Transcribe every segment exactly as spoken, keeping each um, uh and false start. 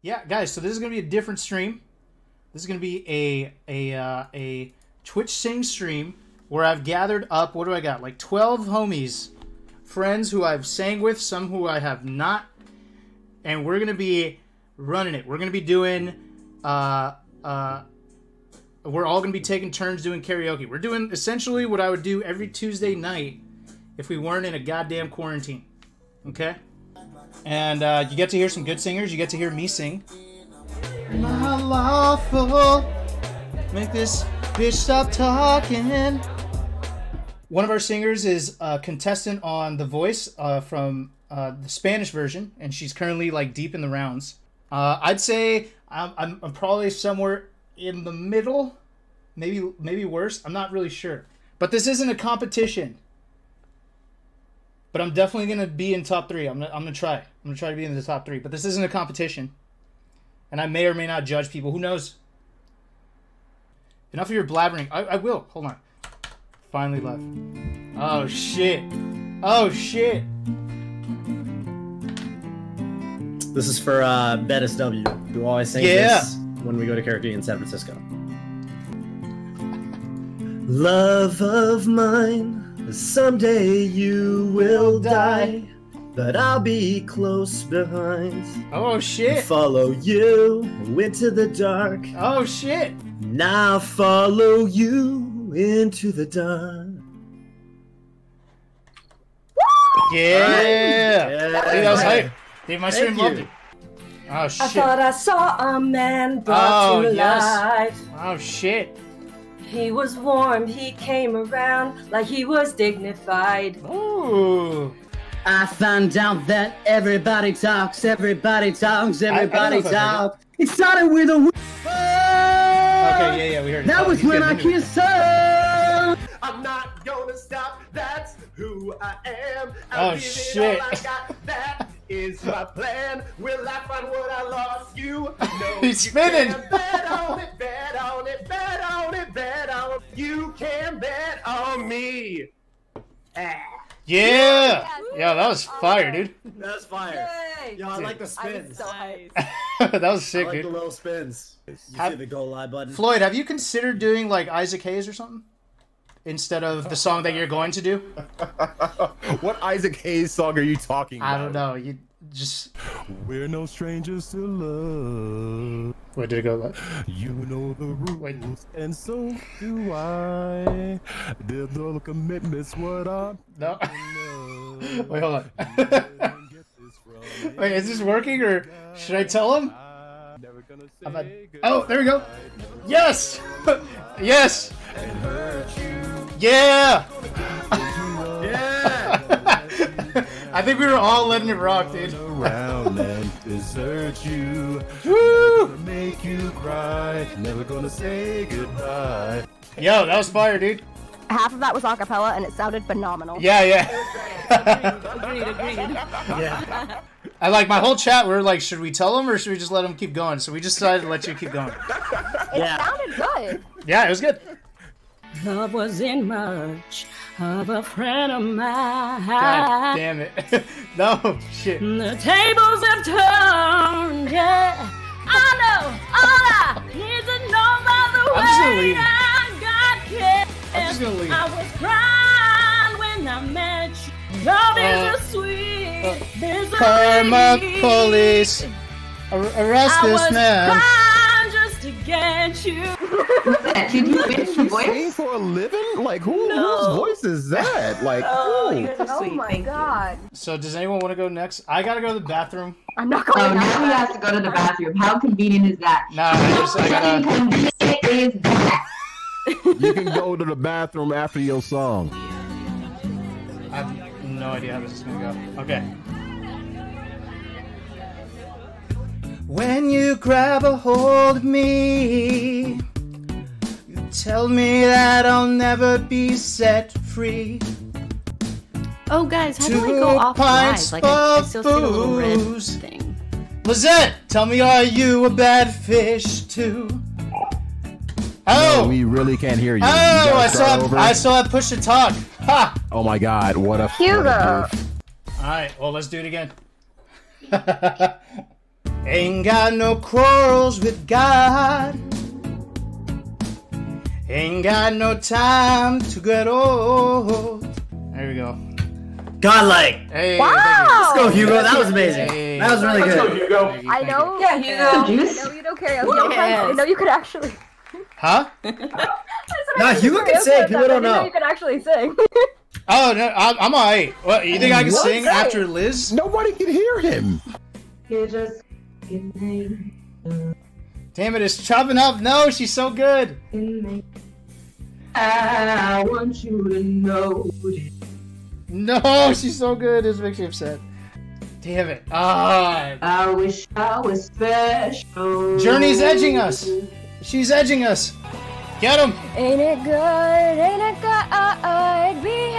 Yeah, guys, so this is going to be a different stream. This is going to be a a uh, a Twitch Sings stream where I've gathered up, what do I got? Like twelve homies, friends who I've sang with, some who I have not. And we're going to be running it. We're going to be doing, uh, uh, we're all going to be taking turns doing karaoke. We're doing essentially what I would do every Tuesday night if we weren't in a goddamn quarantine. Okay? And uh, you get to hear some good singers. You get to hear me sing. My lawful. Make this bitch stop talking. One of our singers is a contestant on The Voice uh, from uh, the Spanish version, and she's currently like deep in the rounds. Uh, I'd say I'm, I'm, I'm probably somewhere in the middle, maybe maybe worse. I'm not really sure. But this isn't a competition. But I'm definitely going to be in top three. I'm going I'm to try. I'm going to try to be in the top three. But this isn't a competition. And I may or may not judge people. Who knows? Enough of your blabbering. I, I will. Hold on. Finally left. Oh, shit. Oh, shit. This is for uh, Bettis W, who always sings yeah. this when we go to karaoke in San Francisco. Love of mine. Someday you will die, but I'll be close behind. Oh shit! Follow you into the dark. Oh shit! Now follow you into the dark. Yeah! yeah. Dude, that was hype. Dude, my stream loved it. Oh shit! I thought I saw a man brought oh, to yes. life. Oh shit! He was warm, he came around like he was dignified. Ooh. I found out that everybody talks, everybody talks, everybody talks. It started with a w Okay, yeah, yeah, we heard it. That oh, was when I kissed her. I'm not gonna stop, that's who I am. I'll oh, give shit. It all I got. That is my plan. Will I find what I lost? You know he's you spinning. Can bet on it, bet on it, bet on it, bet on you can bet on me. Ah. Yeah. Yeah, that was fire, dude. That was fire. Yo, I dude. like the spins. I was that was sick, I like dude. The little spins. You have, see the go live button. Floyd, have you considered doing like Isaac Hayes or something? Instead of the song that you're going to do? What Isaac Hayes song are you talking about? I don't know. You just... We're no strangers to love. Wait, did it go live? You know the rules, and so do I. There's no commitments, what I... No. Wait, hold on. Wait, is this working, or should I tell him? I'm not... Oh, there we go. Yes! Yes! Yeah! Yeah! I think we were all letting it rock, dude. Around and desert you. Woo! Make you cry. Never gonna say goodbye. Yo, that was fire, dude. Half of that was a cappella, and it sounded phenomenal. Yeah, yeah. Agreed, agreed, agreed. Yeah. I like my whole chat. We were like, should we tell him or should we just let him keep going? So we just decided to let you keep going. It yeah. sounded good. Yeah, it was good. Love wasn't much of a friend of mine. God damn it. No, shit. The tables have turned, yeah. I know all I need to know about the way I got kissed. I'm just gonna leave. I was crying when I met you. Love uh, is a sweet, uh, there's a karma police. Ar arrest I this man. To get you. Did you finish your voice? Sing for a living? Like who, no. whose voice is that? Like oh, you're so oh sweet. my Thank god. You. So does anyone want to go next? I gotta go to the bathroom. I'm not going. Oh, now you have to go to the bathroom. How convenient is that? No, I just I gotta. Is that? You can go to the bathroom after your song. I have no idea how this is gonna go. Okay. When you grab a hold of me, you tell me that I'll never be set free. Oh, guys, how do I go off live? Like, I, I still see the little red thing. Lizette, tell me, are you a bad fish, too? Oh! No, we really can't hear you. Oh, you I, saw, I saw I push to talk. Ha! Oh, my God, what a... Hugo! All right, well, let's do it again. Ain't got no quarrels with God. Ain't got no time to get old. There we go. Godlike. Hey, wow. Let's go, Hugo. That was amazing. Hey. That was really good. Let's go, Hugo. Thank you, thank I know. You. Yeah, Hugo. You know, I know you don't carry. I know, yes. I know you could actually. Huh? Nah, Hugo can sing. People don't know. You can actually sing. Oh no, I'm, I'm all right. What, you think I can what? sing hey. after Liz? Nobody can hear him. You just. Damn it, it's chopping up. No, she's so good. I want you to know. No, she's so good. This makes me upset. Damn it. Ah. I wish I was special. Journey's edging us. She's edging us. Get him. Ain't it good? Ain't it good? Being...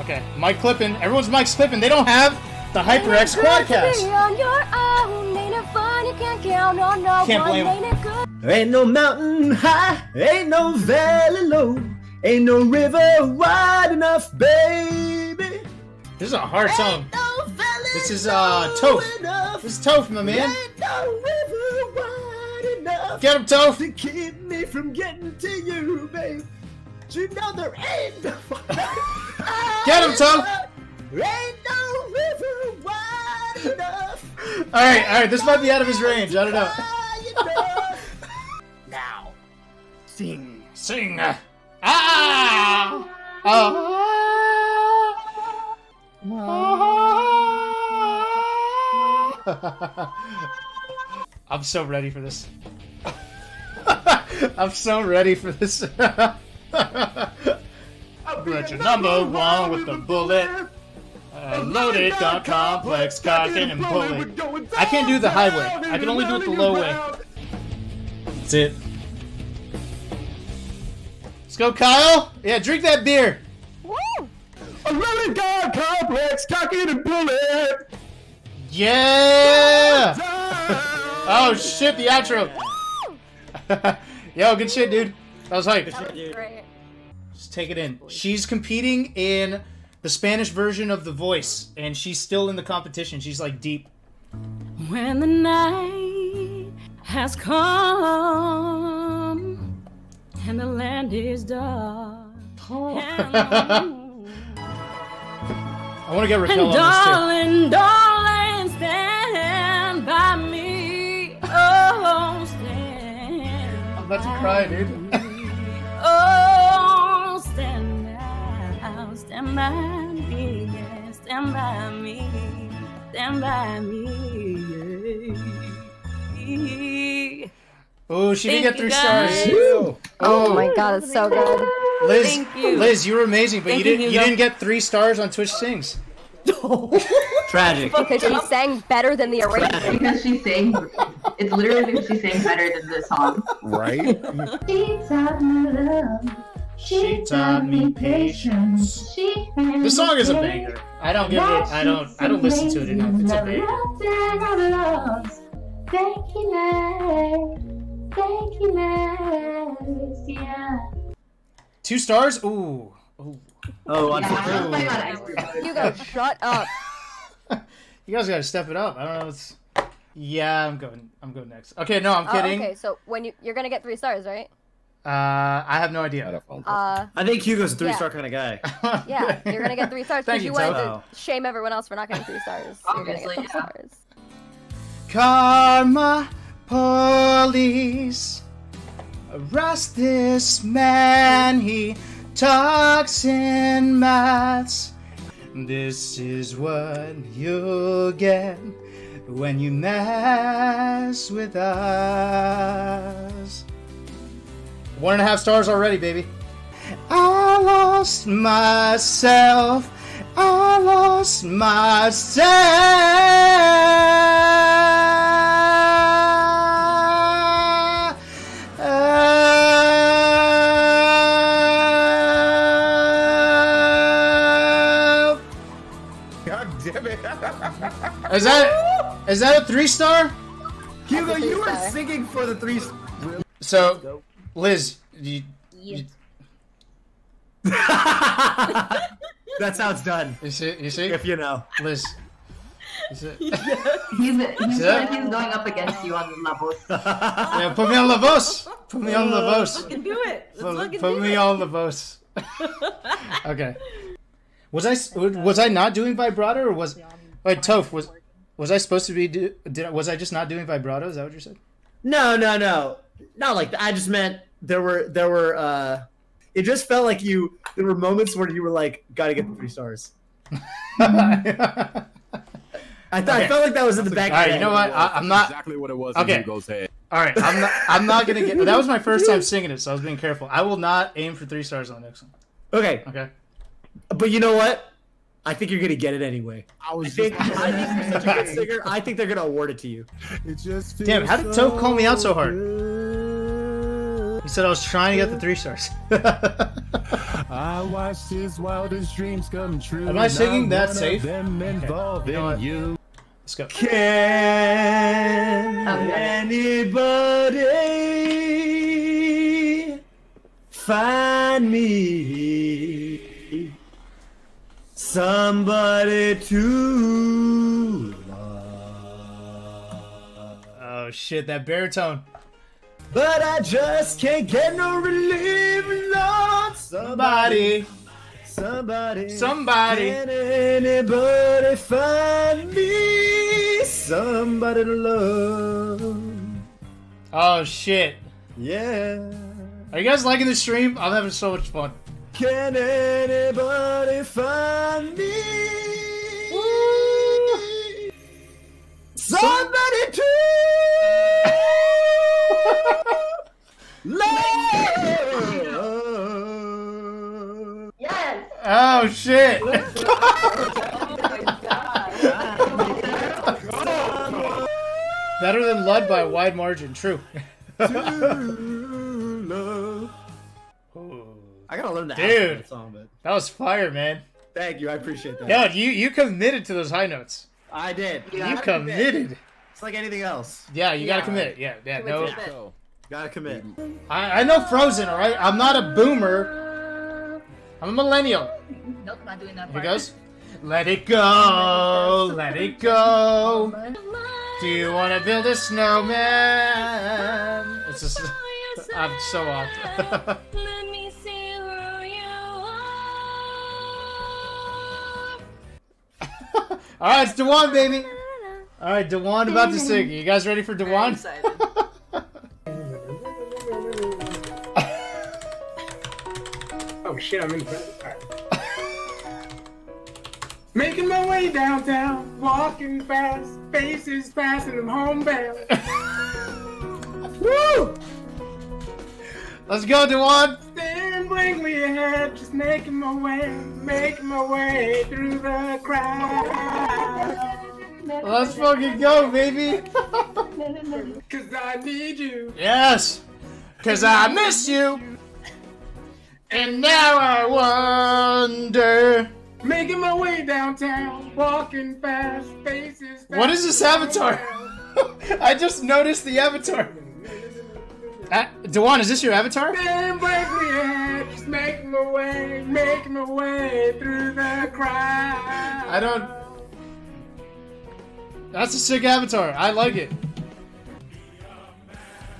Okay, mic clipping. Everyone's mic's clipping. They don't have the HyperX Quadcast. You can't count on no can't one, blame ain't it good? Ain't no mountain high, ain't no valley low, ain't no river wide enough, baby. This is a hard song. No this is uh Toph. This is Toph, my man. Ain't no river wide enough. Get him, Toph. To keep me from getting to you, babe. You know there ain't no. Get him, Toph. Ain't no river wide enough. All right, all right. This might be out of his range. I don't know. Now, sing, sing. Ah! Ah! Ah! I'm so ready for this. I'm so ready for this. But you're number one with the bullet. Uh, loaded, dot complex, cocking and pulling. I can't do the high way. I can only do it the low way. That's it. Let's go, Kyle. Yeah, drink that beer. Woo! A loaded, dot complex, cocking and pulling. Yeah! Oh shit, the outro. Yo, good shit, dude. That was hype. That was great. Just take it in. She's competing in the Spanish version of The Voice, and she's still in the competition. She's like deep. When the night has come and the land is dark. Oh. I want to get Raquel and on darling, this too. Darling, stand by me. Oh, stand. I'm about to cry, dude. Oh, stand. Stand by me, yeah. Stand by me, stand by me. Yeah. Oh, she Thank didn't get three guys. stars. Woo. Oh, oh my God, it's so good. Liz, Thank you. Liz, you were amazing, but Thank you didn't. You, you didn't get three stars on Twitch Sings. Tragic. Because she sang better than the original. Because she sang. It's literally because she sang better than the song. Right. She taught me patience. This song is a banger. I don't give it. I don't. I don't listen to it enough. It's a banger. Thank you, man. Thank you, man. Two stars. Ooh. Ooh. Oh. Yeah. Ooh. You guys, shut up. You guys gotta step it up. I don't know. It's... Yeah, I'm going. I'm going next. Okay, no, I'm kidding. Oh, okay, so when you you're gonna get three stars, right? Uh, I have no idea. Uh, I think Hugo's a three-star yeah. kind of guy. Yeah, you're gonna get three stars because you, you wanted to shame everyone else for not getting three stars. Obviously, you're gonna get yeah. stars. Karma police, arrest this man. He talks in maths. This is what you get when you mess with us. One and a half stars already, baby. I lost myself. I lost myself. God damn it. Is that is that a three star? Hugo, you were singing for the three star. So Liz, you, yes. you... That's how it's done. You see, you see? If you know. Liz, Is it? Yes. He's, he's, yeah. like he's going up against you on La Voz. Yeah, put me on La Voz. Put me on La Voz. Let's do it. Let's put put me it. on La Voz. Okay. Was I was I not doing vibrato or was? Wait, Toph, was was I supposed to be? Do, did I, was I just not doing vibrato? Is that what you said? No, no, no, not like that. I just meant there were there were. Uh, it just felt like you. There were moments where you were like, gotta get the three stars. I thought okay. I felt like that was in the back. All right, you know what? I, I'm not exactly what it was. Okay. All right, I'm not. I'm not gonna get. That was my first time singing it, so I was being careful. I will not aim for three stars on the next one. Okay. Okay. But you know what? I think you're gonna get it anyway. I was. I think, just... I think you're such a good singer. I think they're gonna award it to you. It just feels Damn! How did so Toph call me out so hard? Good. He said I was trying to get the three stars. I watched his wildest dreams come true. Am I singing that safe? Okay. You. Let's go. Can anybody find me somebody to love? Oh shit, that baritone. But I just can't get no relief, Lord. Somebody, somebody, somebody. Can anybody find me somebody to love? Oh shit! Yeah. Are you guys liking the stream? I'm having so much fun. Can anybody find me Woo. somebody to? Yes. Oh shit! Better than Lud by a wide margin. True. I gotta learn that. Dude, that song, but that was fire, man. Thank you, I appreciate that. Yo, you you committed to those high notes. I did. Yeah, you I committed. Commit. It's like anything else. Yeah, you yeah. gotta commit. Yeah, yeah. No. Commit. Gotta commit. I, I know Frozen, alright? I'm not a boomer. I'm a millennial. Nope, not doing that Here part. Here it goes. Let it go, let it go. Do you want to build a snowman? It's just, I'm so off. Let me see who you are. Alright, it's Dewan, baby. Alright, Dewan about to sing. You guys ready for Dewan? Oh shit, I'm in right. Making my way downtown, walking fast, faces fast, and I'm homebound. Woo! Let's go, Dewan! Then bring me ahead, just making my way, making my way through the crowd. Let's fucking go, baby! Cause I need you. Yes! Cause I miss you. And now I wonder. Making my way downtown, walking fast, faces fast. What is this avatar? I just noticed the avatar. Uh, Dewan, is this your avatar? Then break me out, just make my way, make my way through the crowd. I don't. That's a sick avatar. I like it.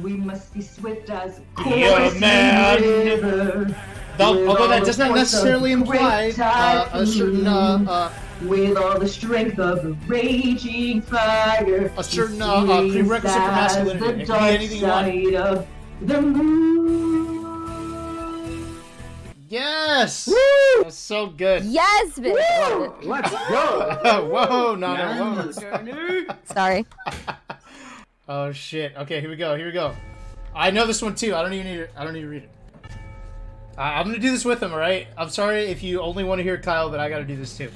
We must be swift as a man. Though, although that does not necessarily imply uh, a certain uh, uh, with all the strength of the raging fire, a certain uh, uh, prerequisite for masculinity. It can be anything you want. The moon. Yes. Woo! That's so good. Yes, bitch. Woo! Let's go. Whoa, Nana. Whoa. Sorry. Oh shit! Okay, here we go. Here we go. I know this one too. I don't even need. To, I don't need to read it. Uh, I'm gonna do this with him. All right. I'm sorry if you only want to hear Kyle, but I gotta do this too.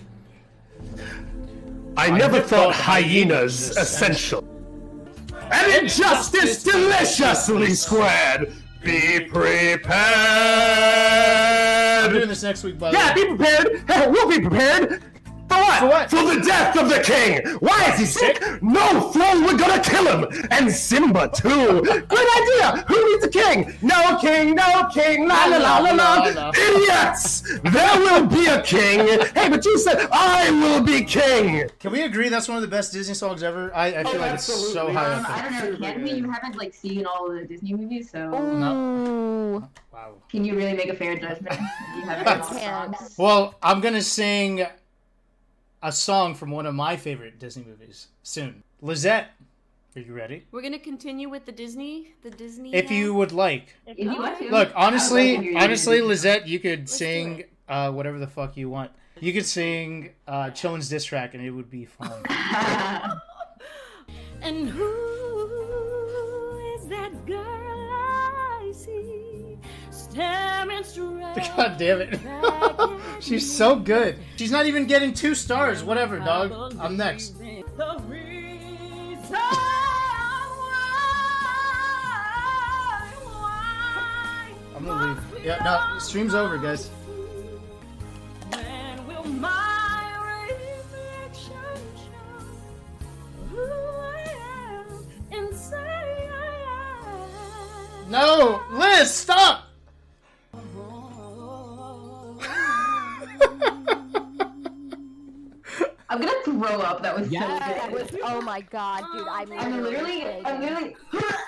I, I never thought, thought hyenas essential. An injustice deliciously squared. Be prepared. I'm doing this next week, by the way. Yeah, be prepared. We'll be prepared for What? For what? For the death of the king! Why is he sick? No, fool, we're gonna kill him! And Simba, too! Great idea! Who needs a king? No king, no king, la la la la la! Idiots! There will be a king! Hey, but you said, I will be king! Can we agree that's one of the best Disney songs ever? I, I feel oh, like absolutely. It's so high um, up there. I don't know, can we? You haven't, like, seen all of the Disney movies, so... No. Wow. Can you really make a fair judgment? You have well, I'm gonna sing a song from one of my favorite Disney movies soon. Lizette, are you ready? We're gonna continue with the Disney, the Disney. If you would like. If you want to. Look, honestly, honestly, Lizette, you could Let's sing uh, whatever the fuck you want. You could sing uh, Chillin's diss track, and it would be fun. And who is that girl I see? God damn it. She's so good. She's not even getting two stars. Whatever, dog. I'm next. I'm gonna leave. Yeah, no, stream's over, guys. No! Liz, stop! I'm gonna throw up. That was yeah, so good. Was, oh my god, dude! I'm, I'm literally, kidding. I'm literally,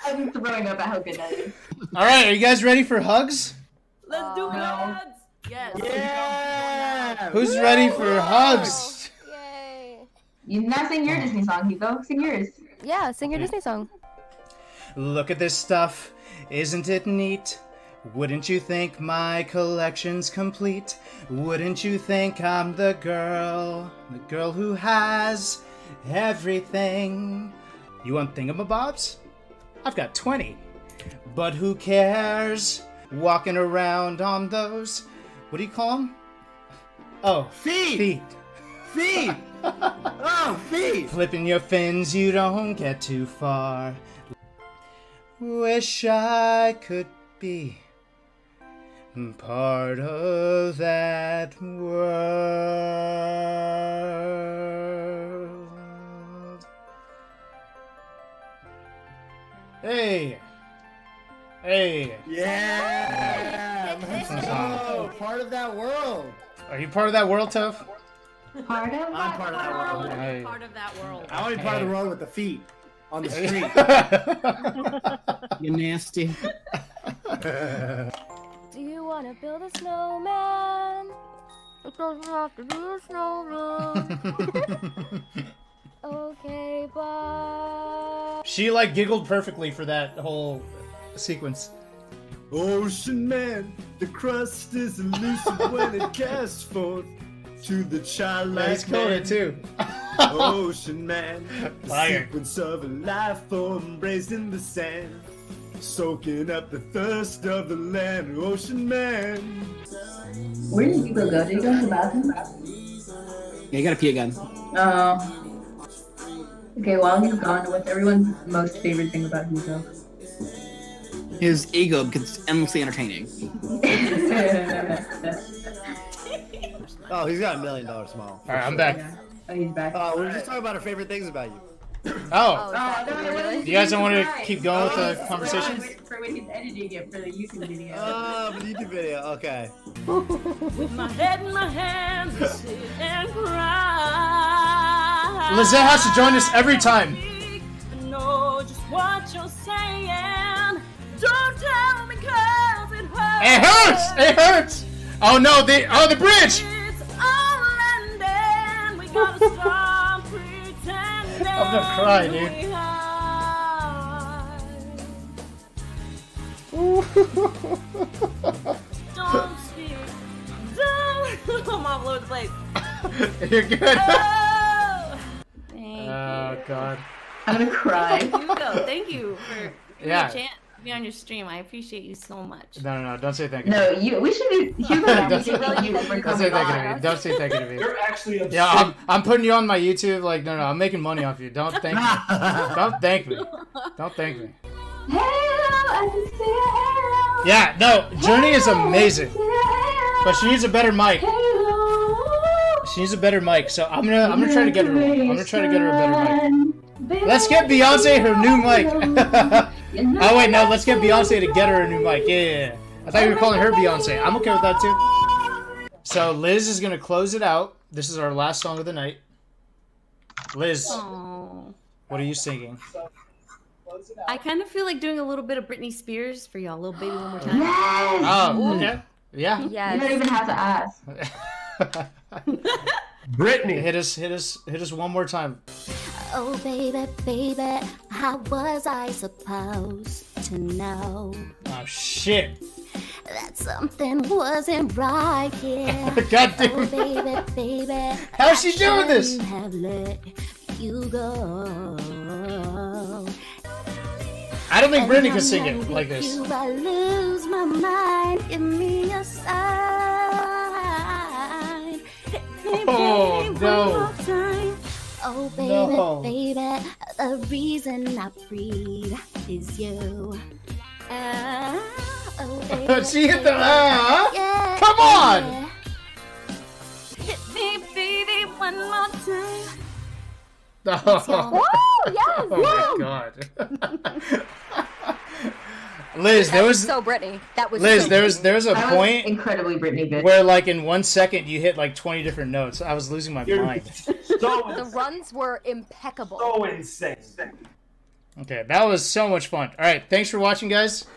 I'm throwing up at how good that is. All right, are you guys ready for hugs? Let's do hugs. No. Yes. Yeah. Who's Woo! Ready for hugs? Yay! You now sing your Disney song, Hugo. Sing yours. Yeah, sing your yeah. Disney song. Look at this stuff. Isn't it neat? Wouldn't you think my collection's complete? Wouldn't you think I'm the girl? The girl who has everything. You want thingamabobs? I've got twenty. But who cares? Walking around on those... What do you call them? Oh. Feet! Feet! Feet! Oh, feet! Flipping your fins, you don't get too far. Wish I could be... part of that world. Hey! Hey! Yeah! Let's go! Part of that world! Are you part of that world, Toph? Part of I'm part of that world. world. Hey. Part of that world. I want to be part hey. of the world with the feet. On the street. You're nasty. Do you want to build a snowman? It doesn't have to be a snowman. Okay, bye. She like giggled perfectly for that whole sequence. Ocean man, the crust is elusive when it casts forth to the childlike man. Coda too. Ocean man, the Fire. sequence of a life form raised in the sand. Soaking up the thirst of the land, ocean man. Where did you go? Did you go to the bathroom? Yeah, you gotta pee again. Oh. Okay, while he's gone, what's everyone's most favorite thing about Hugo? His ego, because it's endlessly entertaining. Oh, he's got a million dollar smile. Alright, I'm back. Oh, he's back. Oh, uh, we were just talking about our favorite things about you. Oh, oh no, really? You guys don't want to keep going with the conversation? For when he's editing it for the YouTube video. Oh, for the YouTube video, okay. With my head in my hands, I sit and cry. Lizette has to join us every time. No, just what you're saying. Don't tell me 'cause it hurts. It hurts! It hurts! Oh no, the oh the bridge! It's all ending. We gotta stop. I'm gonna cry, dude. Don't speak. Don't. I'm all over the place. You're good. Oh, thank you. Oh, God. I'm gonna cry. Hugo, thank you for giving yeah. me a chance to be on your stream. I appreciate you so much. No, no, no. Don't say thank you. No, you. We should be. Hugo, don't say thank you to me. Don't say thank you to me. You're actually upset. Yeah, I'm, I'm putting you on my YouTube. Like, no, no. I'm making money off you. Don't thank me. Don't thank me. Don't thank me. Hello, I can say hello. Yeah, no. Journey is amazing. But she needs a better mic. She needs a better mic, so I'm gonna I'm gonna try to get her one. I'm gonna try to get her a better mic. Let's get Beyonce her new mic. Oh wait, no, let's get Beyonce to get her a new mic. Yeah, yeah, yeah. I thought you were calling her Beyonce. I'm okay with that too. So Liz is gonna close it out. This is our last song of the night. Liz, aww, what are you singing? I kind of feel like doing a little bit of Britney Spears for y'all. Little Baby One More Time. Yes! Oh, okay. Yeah. Yes. You don't even have to ask. Britney, hit us, hit us, hit us one more time. Oh, baby, baby, how was I supposed to know? Oh, shit. That something wasn't right here. God damn it. Oh, baby, baby. How's she doing this? Have let you go. I don't think Britney can sing it like this. You, I lose my mind. Give me a sign. Oh, no. Oh, baby, no, baby, the reason I breathe is you. Uh, oh, baby, she hit the... Uh, yeah, come on! Yeah. Hit me, baby, one more time. Oh, oh, yes, oh yes. My God. Liz, there was, was so Britney. That was Liz. So there was there was a that point was incredibly Britney bitch, where like in one second you hit like twenty different notes. I was losing my You're mind. So the runs were impeccable. So insane. Okay, that was so much fun. All right, thanks for watching, guys.